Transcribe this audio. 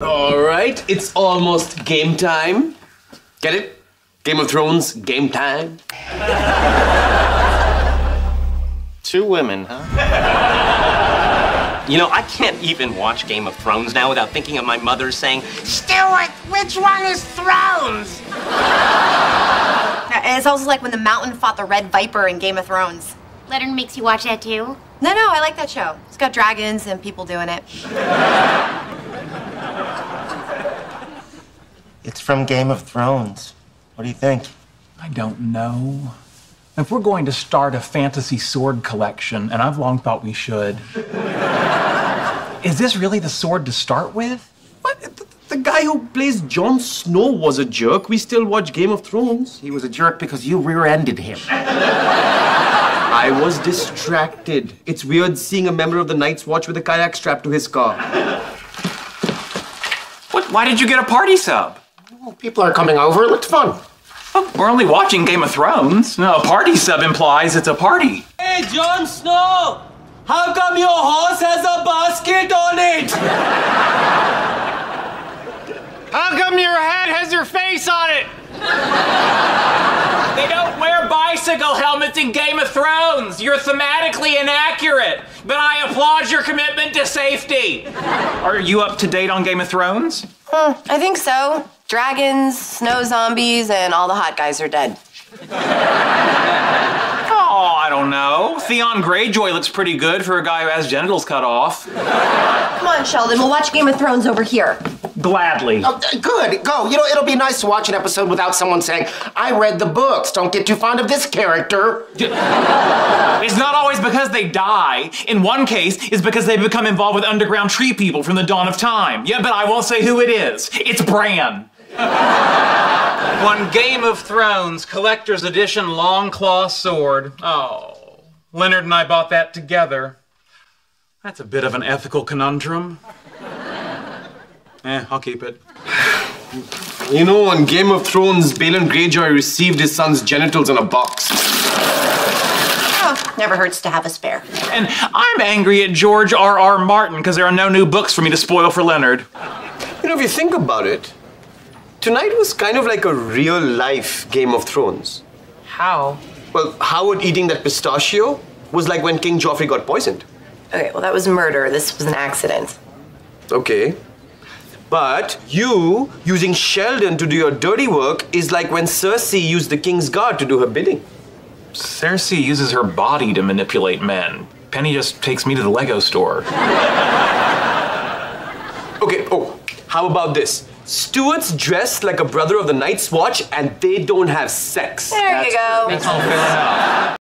Alright, it's almost game time. Get it? Game of Thrones, game time. Two women, huh? You know, I can't even watch Game of Thrones now without thinking of my mother saying, Stuart, which one is Thrones? And it's also like when the Mountain fought the Red Viper in Game of Thrones. Leonard makes you watch that too? No, I like that show. It's got dragons and people doing it. It's from Game of Thrones. What do you think? I don't know. If we're going to start a fantasy sword collection, and I've long thought we should, is this really the sword to start with? What? The guy who plays Jon Snow was a jerk. We still watch Game of Thrones. He was a jerk because you rear-ended him. I was distracted. It's weird seeing a member of the Night's Watch with a kayak strapped to his car. What? Why did you get a party sub? People are coming over. It looked fun. Oh, we're only watching Game of Thrones. No, a party sub implies it's a party. Hey, Jon Snow! How come your horse has a basket on it? How come your hat has your face on it? They don't wear bicycle helmets in Game of Thrones. You're thematically inaccurate. But I applaud your commitment to safety. Are you up to date on Game of Thrones? I think so. Dragons, snow zombies, and all the hot guys are dead. Oh, I don't know. Theon Greyjoy looks pretty good for a guy who has genitals cut off. Come on, Sheldon. We'll watch Game of Thrones over here. Gladly. Oh, good. Go. You know, it'll be nice to watch an episode without someone saying, I read the books. Don't get too fond of this character. It's not always because they die. In one case, it's because they become involved with underground tree people from the dawn of time. Yeah, but I won't say who it is. It's Bran. One Game of Thrones collector's edition Longclaw sword. Oh, Leonard and I bought that together. That's a bit of an ethical conundrum. I'll keep it. You know, on Game of Thrones, Balon Greyjoy received his son's genitals in a box. Oh, never hurts to have a spare. And I'm angry at George R.R. Martin because there are no new books for me to spoil for Leonard. You know, if you think about it, tonight was kind of like a real-life Game of Thrones. How? Well, Howard eating that pistachio was like when King Joffrey got poisoned. Okay, well, that was murder. This was an accident. Okay. But you using Sheldon to do your dirty work is like when Cersei used the King's Guard to do her bidding. Cersei uses her body to manipulate men. Penny just takes me to the Lego store. Okay, oh, how about this? Stuart's dressed like a brother of the Night's Watch, and they don't have sex. There you go. That's all fair enough.